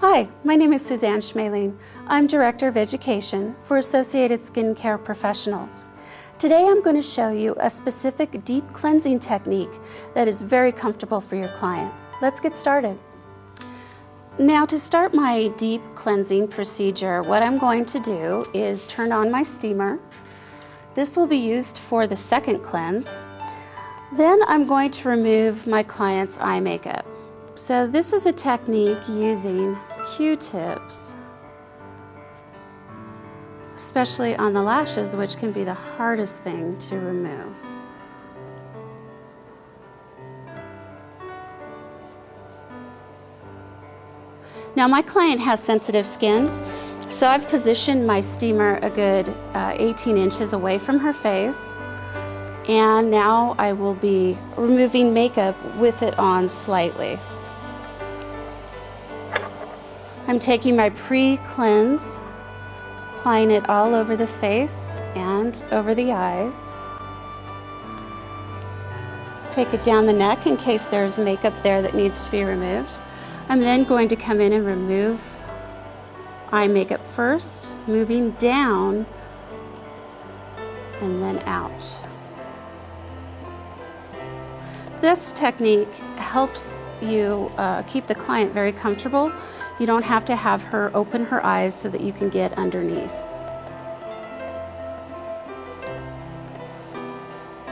Hi, my name is Suzanne Schmaling. I'm Director of Education for Associated Skin Care Professionals. Today I'm going to show you a specific deep cleansing technique that is very comfortable for your client. Let's get started. Now, to start my deep cleansing procedure, what I'm going to do is turn on my steamer. This will be used for the second cleanse. Then I'm going to remove my client's eye makeup. So this is a technique using Q-tips, especially on the lashes, which can be the hardest thing to remove. Now, my client has sensitive skin, so I've positioned my steamer a good 18 inches away from her face. And now I will be removing makeup with it on slightly. I'm taking my pre-cleanse, applying it all over the face and over the eyes. Take it down the neck in case there's makeup there that needs to be removed. I'm then going to come in and remove eye makeup first, moving down and then out. This technique helps you keep the client very comfortable. You don't have to have her open her eyes so that you can get underneath.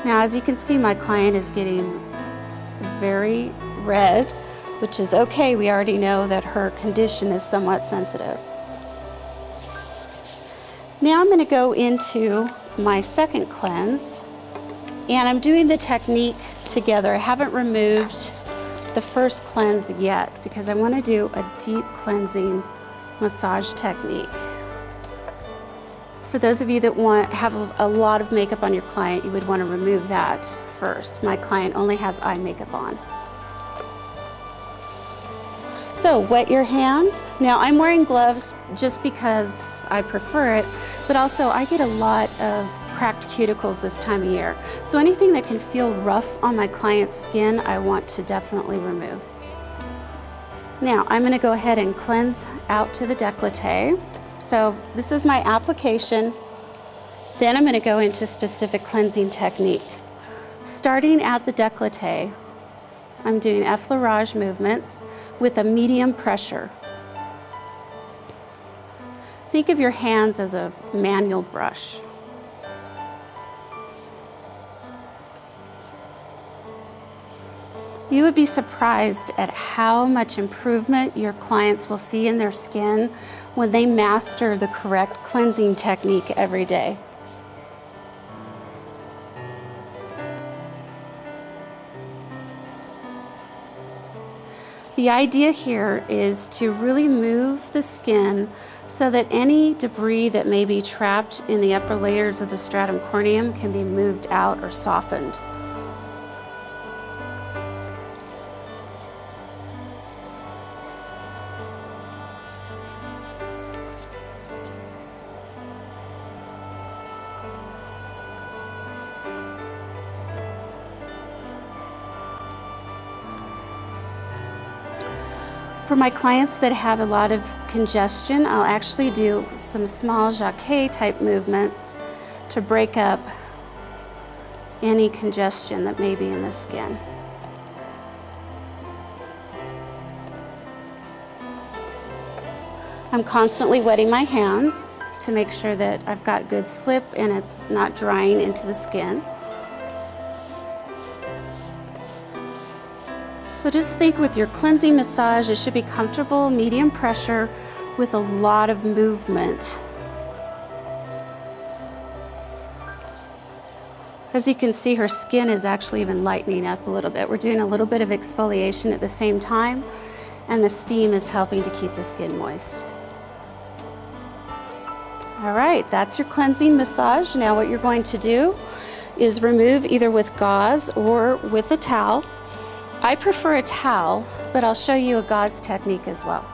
Now, as you can see, my client is getting very red, which is okay. We already know that her condition is somewhat sensitive. Now I'm going to go into my second cleanse, and I'm doing the technique together. I haven't removed the first cleanse yet because I want to do a deep cleansing massage technique. For those of you that have a lot of makeup on your client, you would want to remove that first. My client only has eye makeup on. So wet your hands. Now, I'm wearing gloves just because I prefer it, but also I get a lot of cracked cuticles this time of year. So anything that can feel rough on my client's skin, I want to definitely remove. Now, I'm going to go ahead and cleanse out to the décolleté. So this is my application. Then I'm going to go into specific cleansing technique. Starting at the décolleté, I'm doing effleurage movements with a medium pressure. Think of your hands as a manual brush. You would be surprised at how much improvement your clients will see in their skin when they master the correct cleansing technique every day. The idea here is to really move the skin so that any debris that may be trapped in the upper layers of the stratum corneum can be moved out or softened. For my clients that have a lot of congestion, I'll actually do some small jaquet type movements to break up any congestion that may be in the skin. I'm constantly wetting my hands to make sure that I've got good slip and it's not drying into the skin. So just think with your cleansing massage, it should be comfortable, medium pressure, with a lot of movement. As you can see, her skin is actually even lightening up a little bit. We're doing a little bit of exfoliation at the same time, and the steam is helping to keep the skin moist. All right, that's your cleansing massage. Now what you're going to do is remove either with gauze or with a towel. I prefer a towel, but I'll show you a gauze technique as well.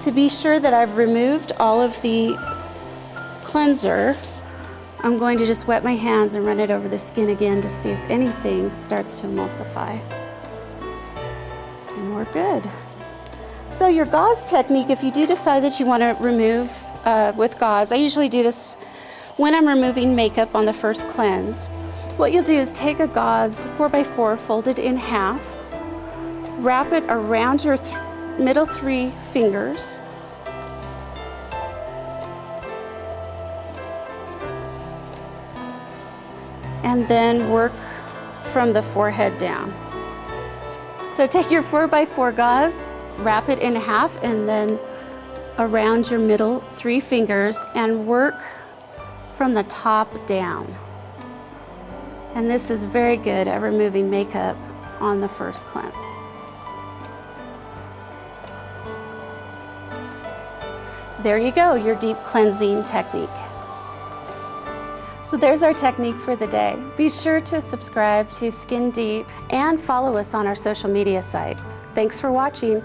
To be sure that I've removed all of the cleanser, I'm going to just wet my hands and run it over the skin again to see if anything starts to emulsify. And we're good. So your gauze technique, if you do decide that you want to remove with gauze, I usually do this when I'm removing makeup on the first cleanse. What you'll do is take a gauze 4x4, fold it in half, wrap it around your middle three fingers, and then work from the forehead down. So take your 4x4 gauze, wrap it in half, and then around your middle three fingers, and work from the top down. And this is very good at removing makeup on the first cleanse. There you go, your deep cleansing technique. So there's our technique for the day. Be sure to subscribe to Skin Deep and follow us on our social media sites. Thanks for watching.